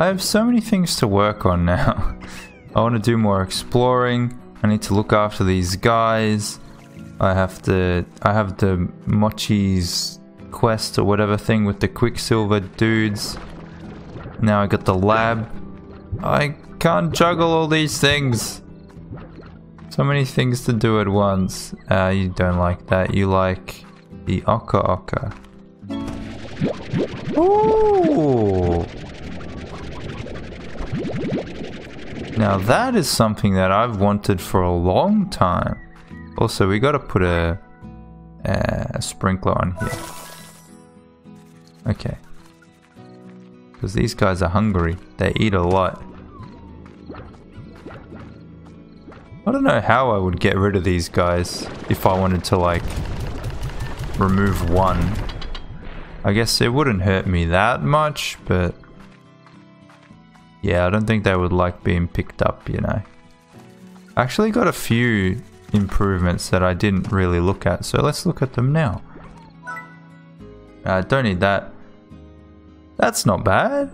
I have so many things to work on now. I want to do more exploring. I need to look after these guys. I have the Mochi's quest or whatever thing with the Quicksilver dudes. Now I got the lab. I can't juggle all these things. So many things to do at once. You don't like that. You like the Oka Oka. Ooh! Now that is something that I've wanted for a long time. Also, we gotta put a sprinkler on here. Okay. Because these guys are hungry. They eat a lot. I don't know how I would get rid of these guys if I wanted to, like, remove one. I guess it wouldn't hurt me that much, but... yeah, I don't think they would like being picked up, you know. I actually got a few improvements that I didn't really look at, so let's look at them now. Don't need that. That's not bad.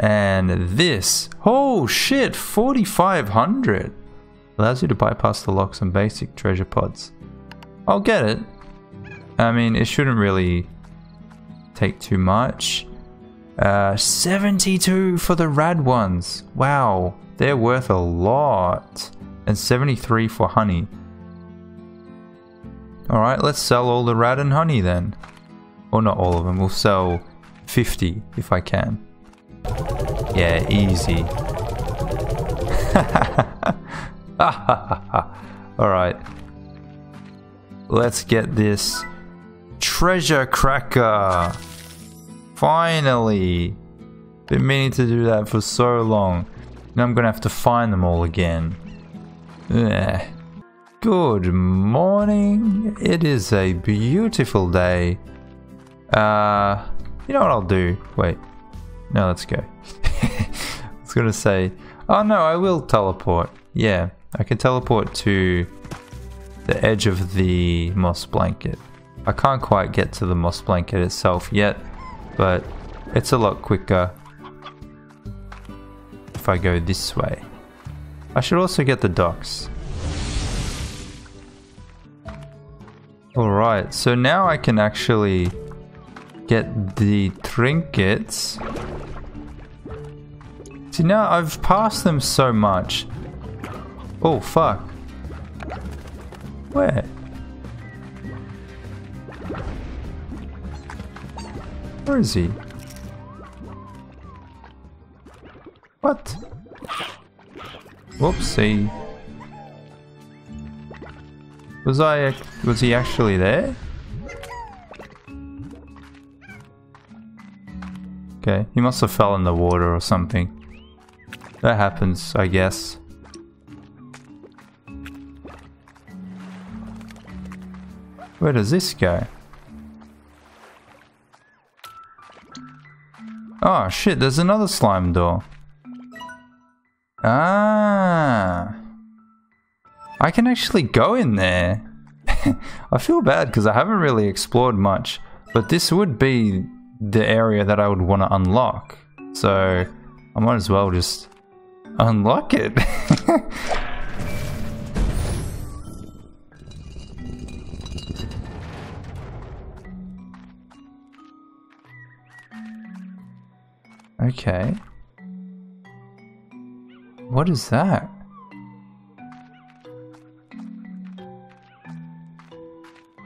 And this. Oh shit, 4,500. Allows you to bypass the locks on basic treasure pods. I'll get it. I mean, it shouldn't really take too much. 72 for the rad ones. Wow, they're worth a lot. And 73 for honey. Alright, let's sell all the rad and honey then. Or not all of them, we'll sell 50 if I can. Yeah, easy. Alright. Let's get this treasure cracker. Finally! Been meaning to do that for so long. Now I'm gonna have to find them all again. Ugh. Good morning! It is a beautiful day. You know what I'll do? Wait. No, let's go. I was gonna say... oh no, I will teleport. Yeah, I can teleport to the edge of the moss blanket. I can't quite get to the moss blanket itself yet. But it's a lot quicker if I go this way. I should also get the docks. Alright, so now I can actually get the trinkets. See, now I've passed them so much. Oh, fuck. Where? Where is he? What? Whoopsie. Was he actually there? Okay, he must have fell in the water or something. That happens, I guess. Where does this go? Oh shit, there's another slime door. Ah, I can actually go in there. I feel bad because I haven't really explored much, but this would be the area that I would want to unlock. So I might as well just unlock it. Okay. What is that?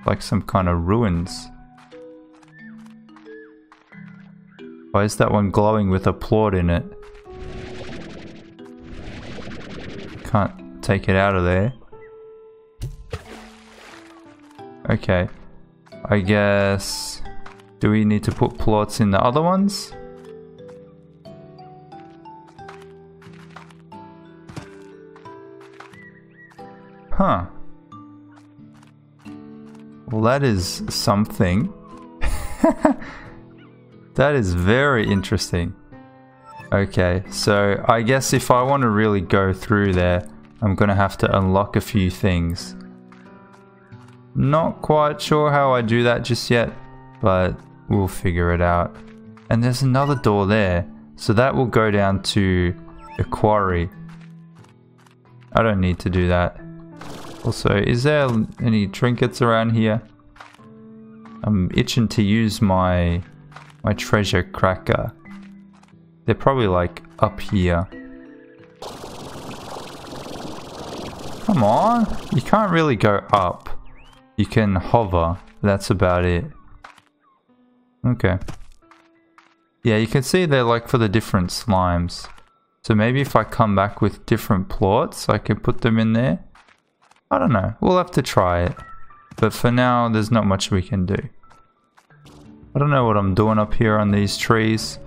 Like some kind of ruins. Why is that one glowing with a plort in it? Can't take it out of there. Okay. I guess... do we need to put plorts in the other ones? Huh. Well, that is something. That is very interesting. Okay, so I guess if I want to really go through there, I'm gonna have to unlock a few things. Not quite sure how I do that just yet, but we'll figure it out. And there's another door there. So that will go down to the quarry. I don't need to do that. Also, is there any trinkets around here? I'm itching to use my treasure cracker. They're probably like up here. Come on! You can't really go up. You can hover. That's about it. Okay. Yeah, you can see they're like for the different slimes. So maybe if I come back with different plots, I can put them in there. I don't know. We'll have to try it. But for now, there's not much we can do. I don't know what I'm doing up here on these trees.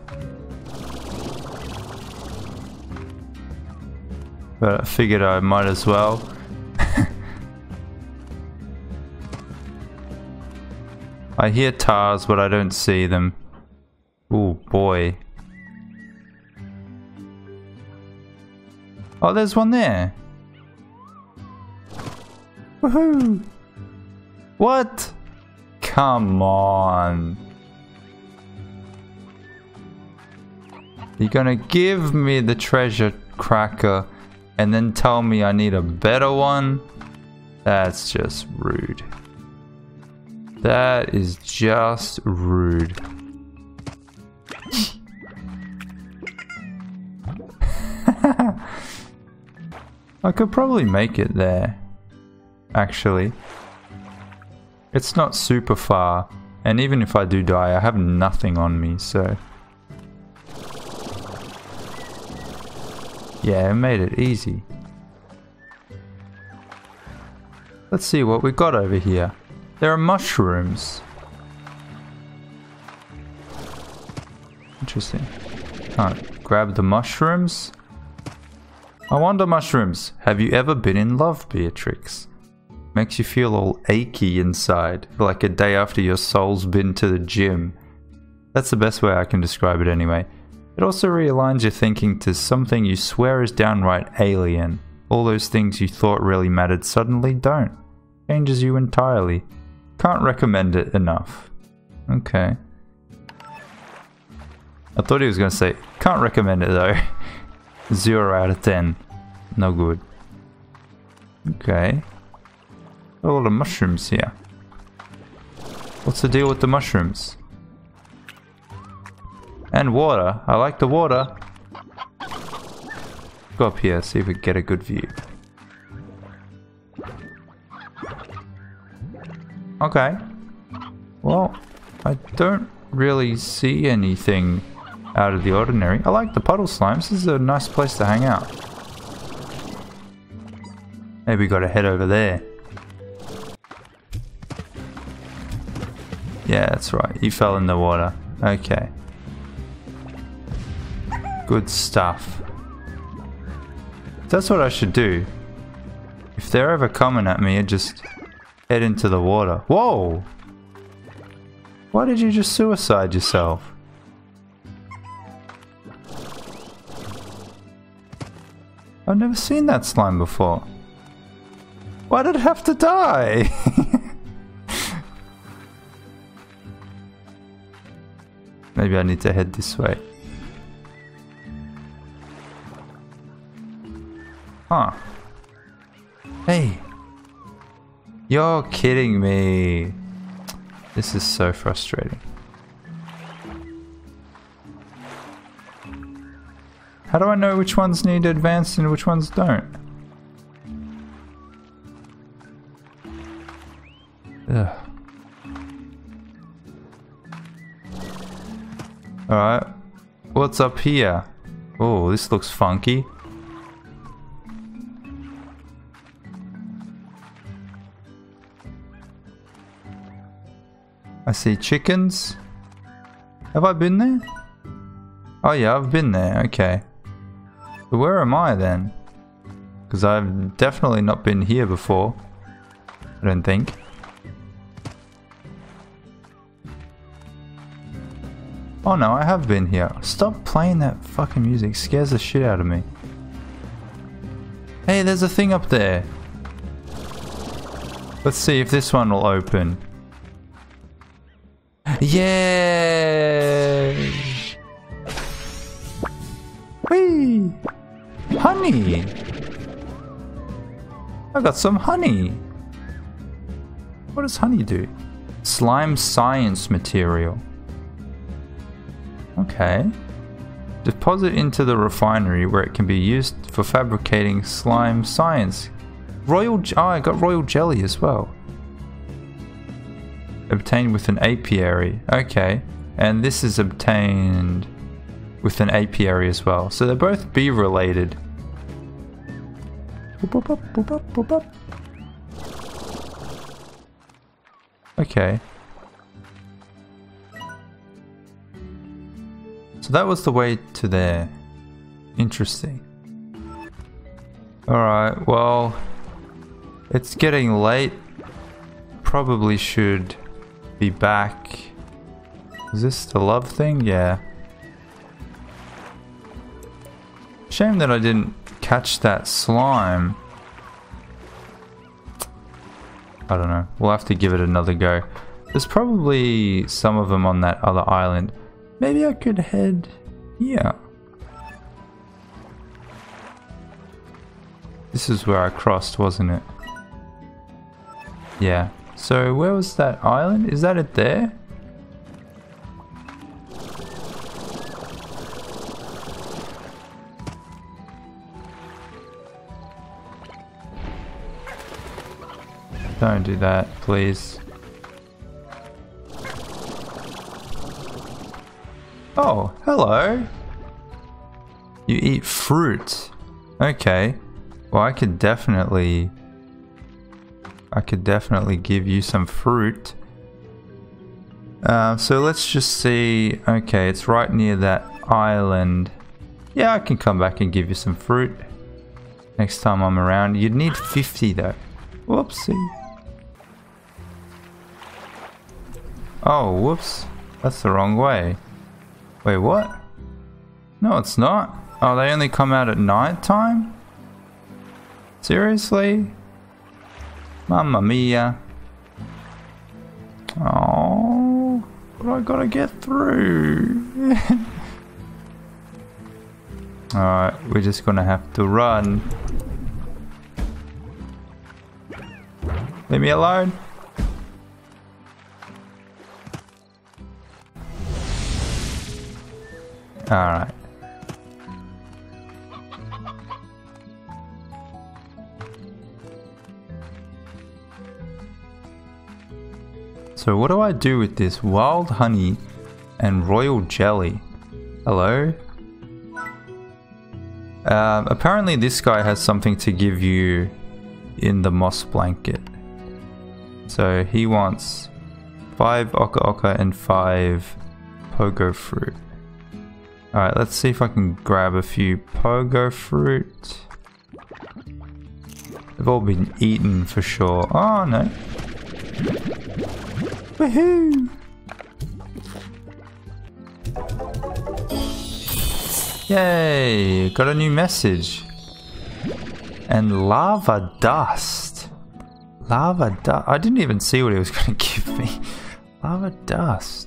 But I figured I might as well. I hear tars, but I don't see them. Oh boy. Oh, there's one there. Woohoo! What? Come on. You're gonna give me the treasure cracker and then tell me I need a better one? That's just rude. That is just rude. I could probably make it there, actually. It's not super far, and even if I do die, I have nothing on me, so... Yeah, it made it easy. Let's see what we got over here. There are mushrooms. Interesting. Can't grab the mushrooms. I wonder, mushrooms, have you ever been in love, Beatrix? Makes you feel all achy inside, like a day after your soul's been to the gym. That's the best way I can describe it anyway. It also realigns your thinking to something you swear is downright alien. All those things you thought really mattered suddenly don't. Changes you entirely. Can't recommend it enough. Okay. I thought he was going to say, can't recommend it though. 0 out of 10. No good. Okay. A lot of mushrooms here. What's the deal with the mushrooms? And water. I like the water. Go up here, see if we get a good view. Okay. Well, I don't really see anything out of the ordinary. I like the puddle slimes. This is a nice place to hang out. Maybe we gotta head over there. Yeah, that's right. You fell in the water. Okay. Good stuff. That's what I should do. If they're ever coming at me, I just head into the water. Whoa! Why did you just suicide yourself? I've never seen that slime before. Why did it have to die? Maybe I need to head this way. Huh. Hey. You're kidding me. This is so frustrating. How do I know which ones need advanced and which ones don't? Ugh. Alright. What's up here? Oh, this looks funky. I see chickens. Have I been there? Oh yeah, I've been there. Okay. So where am I then? Because I've definitely not been here before. I don't think. Oh no, I have been here. Stop playing that fucking music. It scares the shit out of me. Hey, there's a thing up there. Let's see if this one will open. Yay! Yay! Honey! I got some honey! What does honey do? Slime science material. Okay. Deposit into the refinery where it can be used for fabricating slime science. Oh, I got royal jelly as well. Obtained with an apiary. Okay. And this is obtained with an apiary as well. So they're both bee related. Boop, boop, boop, boop, boop, boop. Okay. So that was the way to there. Interesting. Alright, well, it's getting late. Probably should be back. Is this the love thing? Yeah. Shame that I didn't catch that slime. I don't know. We'll have to give it another go. There's probably some of them on that other island. Maybe I could head here. This is where I crossed, wasn't it? Yeah. So where was that island? Is that it there? Don't do that, please. Oh, hello. You eat fruit. Okay. Well, I could definitely give you some fruit. So let's just see. Okay, it's right near that island. Yeah, I can come back and give you some fruit next time I'm around. You'd need 50 though. Whoopsie. Oh, whoops. That's the wrong way. Wait, what? No, it's not. Oh, they only come out at night time? Seriously? Mamma mia. Oh, but I gotta get through. Alright, we're just gonna have to run. Leave me alone. Alright. So what do I do with this wild honey and royal jelly? Hello? Apparently this guy has something to give you in the moss blanket. So he wants 5 Oka Oka and 5 Pogo Fruit. Alright, let's see if I can grab a few Pogo Fruit. They've all been eaten for sure. Oh no. Woohoo! Yay! Got a new message. And lava dust. Lava dust. I didn't even see what he was going to give me. Lava dust.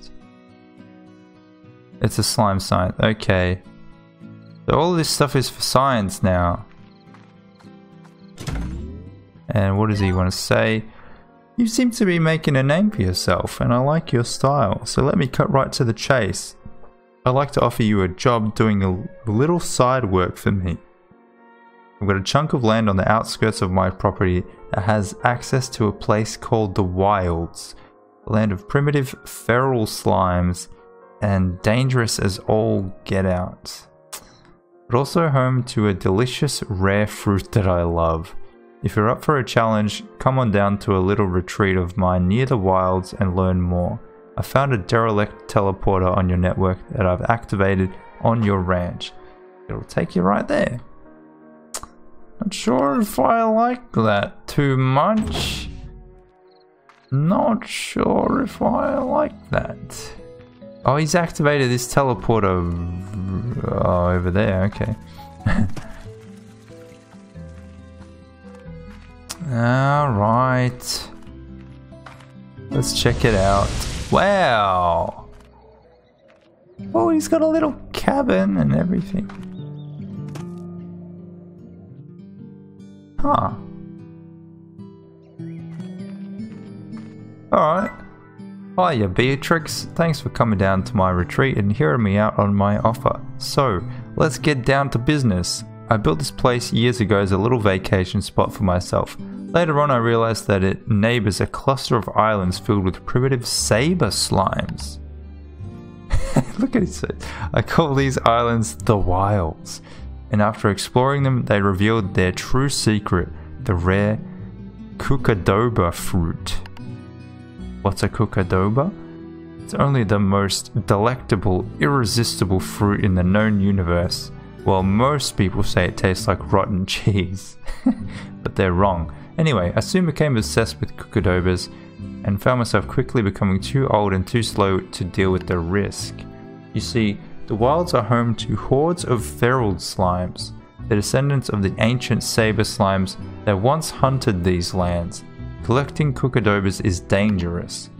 It's a slime science. Okay. So all of this stuff is for science now. And what does he want to say? You seem to be making a name for yourself, and I like your style, so let me cut right to the chase. I'd like to offer you a job doing a little side work for me. I've got a chunk of land on the outskirts of my property that has access to a place called the Wilds, a land of primitive feral slimes, and dangerous as all get out, but also home to a delicious rare fruit that I love. If you're up for a challenge, come on down to a little retreat of mine near the Wilds and learn more. I found a derelict teleporter on your network that I've activated on your ranch. It'll take you right there. Not sure if I like that too much. Not sure if I like that. Oh, he's activated this teleporter over there, okay. Alright. Let's check it out. Wow! Oh, he's got a little cabin and everything. Huh. Alright. Hiya Beatrix, thanks for coming down to my retreat and hearing me out on my offer. So, let's get down to business. I built this place years ago as a little vacation spot for myself. Later on I realized that it neighbors a cluster of islands filled with primitive saber slimes. Look at it. I call these islands the Wilds. And after exploring them, they revealed their true secret, the rare Kookadoba fruit. What's a Kookadoba? It's only the most delectable, irresistible fruit in the known universe. Well, most people say it tastes like rotten cheese, but they're wrong. Anyway, I soon became obsessed with Kookadobas and found myself quickly becoming too old and too slow to deal with the risk. You see, the Wilds are home to hordes of feral slimes, the descendants of the ancient saber slimes that once hunted these lands. Collecting Kookadobas is dangerous.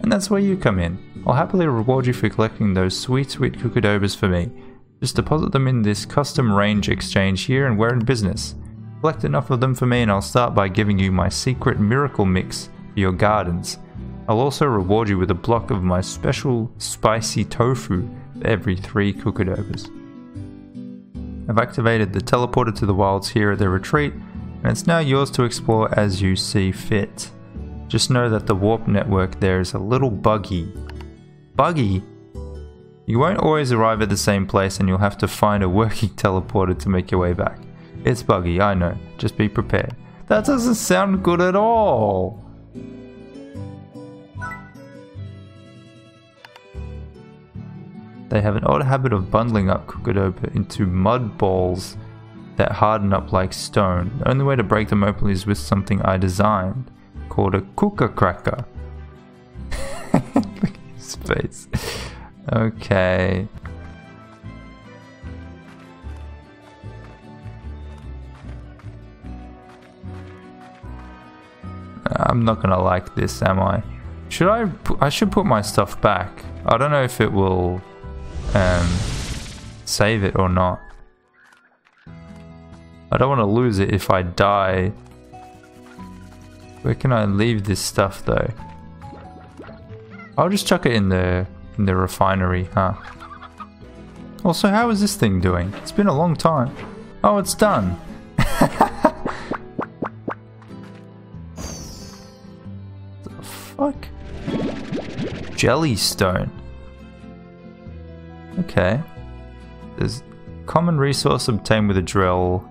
And that's where you come in. I'll happily reward you for collecting those sweet, sweet Kookadobas for me. Just deposit them in this custom range exchange here and we're in business. Collect enough of them for me and I'll start by giving you my secret miracle mix for your gardens. I'll also reward you with a block of my special spicy tofu for every 3 Kookadobas. I've activated the teleporter to the Wilds here at the retreat and it's now yours to explore as you see fit. Just know that the warp network there is a little buggy. Buggy? You won't always arrive at the same place and you'll have to find a working teleporter to make your way back. It's buggy, I know. Just be prepared. That doesn't sound good at all! They have an odd habit of bundling up Kookadoba into mud balls that harden up like stone. The only way to break them open is with something I designed, called a Kookadoba Cracker. Look at his face. Okay. I'm not gonna like this, am I? Should I should put my stuff back. I don't know if it will save it or not. I don't want to lose it if I die. Where can I leave this stuff though? I'll just chuck it in there. In the refinery, huh? Also, how is this thing doing? It's been a long time. Oh, it's done. The fuck? Jellystone. Okay. There's common resource obtained with a drill.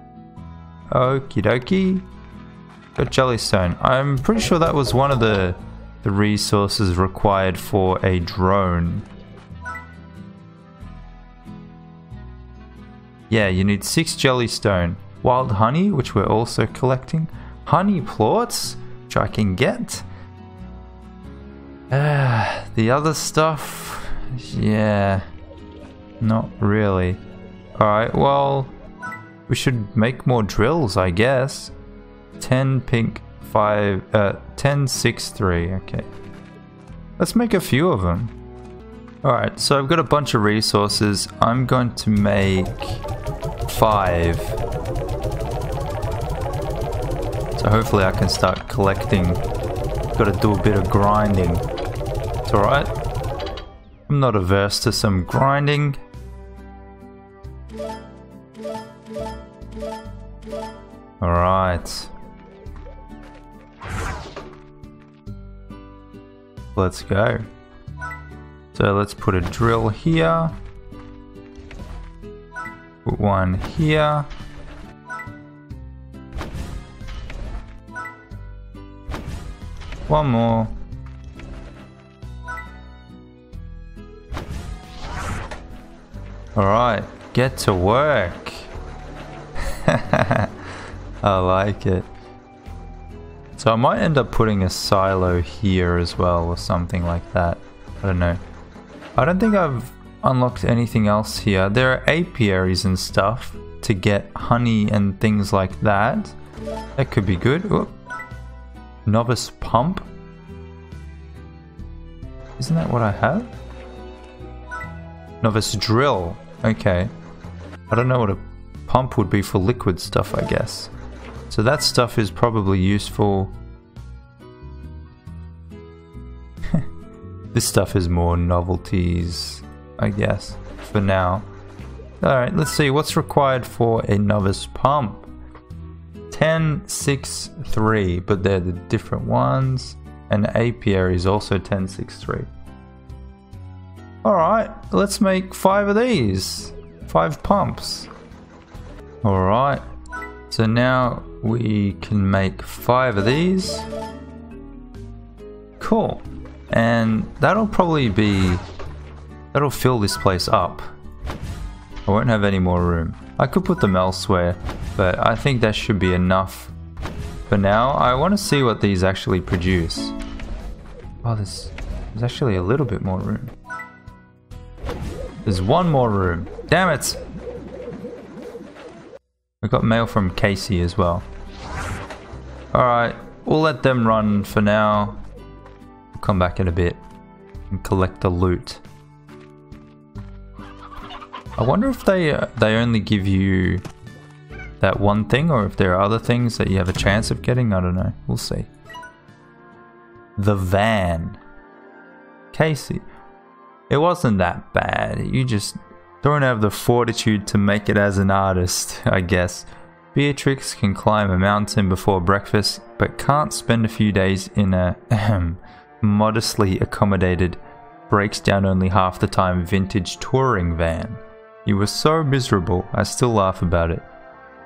Okie dokie. Got Jellystone. I'm pretty sure that was one of the resources required for a drone. Yeah, you need 6 Jellystone. Wild honey, which we're also collecting. Honey plorts, which I can get. The other stuff, yeah, not really. Alright, well, we should make more drills, I guess. 10 pink. 10, 6, 3, okay. Let's make a few of them. Alright, so I've got a bunch of resources. I'm going to make 5. So hopefully I can start collecting. Gotta do a bit of grinding. It's alright. I'm not averse to some grinding. Alright. Let's go. So let's put a drill here. Put one here. One more. Alright, get to work. I like it. So I might end up putting a silo here as well or something like that. I don't know. I don't think I've unlocked anything else here. There are apiaries and stuff to get honey and things like that. That could be good. Ooh. Novice pump. Isn't that what I have? Novice drill. Okay. I don't know what a pump would be for liquid stuff, I guess. So that stuff is probably useful. This stuff is more novelties, I guess, for now. Alright, let's see what's required for a novice pump. 10, 6, 3, but they're the different ones. And apiary is also 10, 6, 3. Alright, let's make 5 of these. 5 pumps. Alright, so now we can make 5 of these. Cool. And that'll fill this place up. I won't have any more room. I could put them elsewhere, but I think that should be enough for now. I want to see what these actually produce. Oh, there's actually a little bit more room. There's one more room. Damn it! We got mail from Casey as well. Alright, we'll let them run for now. We'll come back in a bit and collect the loot. I wonder if they only give you that one thing, or if there are other things that you have a chance of getting. I don't know. We'll see. The van. Casey. It wasn't that bad. You just don't have the fortitude to make it as an artist, I guess. Beatrix can climb a mountain before breakfast, but can't spend a few days in a modestly accommodated, breaks down only half the time vintage touring van. You were so miserable, I still laugh about it.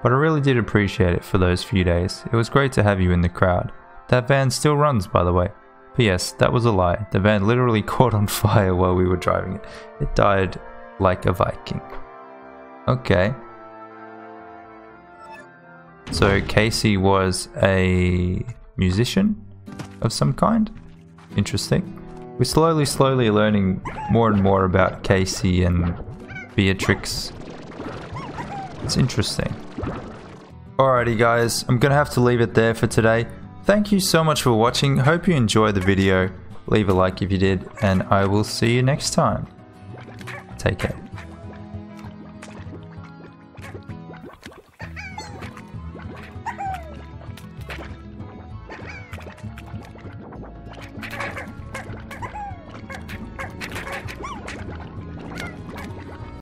But I really did appreciate it for those few days. It was great to have you in the crowd. That van still runs, by the way. P.S. That was a lie. The van literally caught on fire while we were driving it. It died like a Viking. Okay. So Casey was a musician of some kind. Interesting. We're slowly learning more and more about Casey and Beatrix. It's interesting. Alrighty guys, I'm gonna have to leave it there for today. Thank you so much for watching. Hope you enjoyed the video. Leave a like if you did, and I will see you next time. Take care.